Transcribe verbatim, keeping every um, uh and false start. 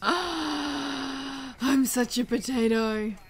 I'm such a potato.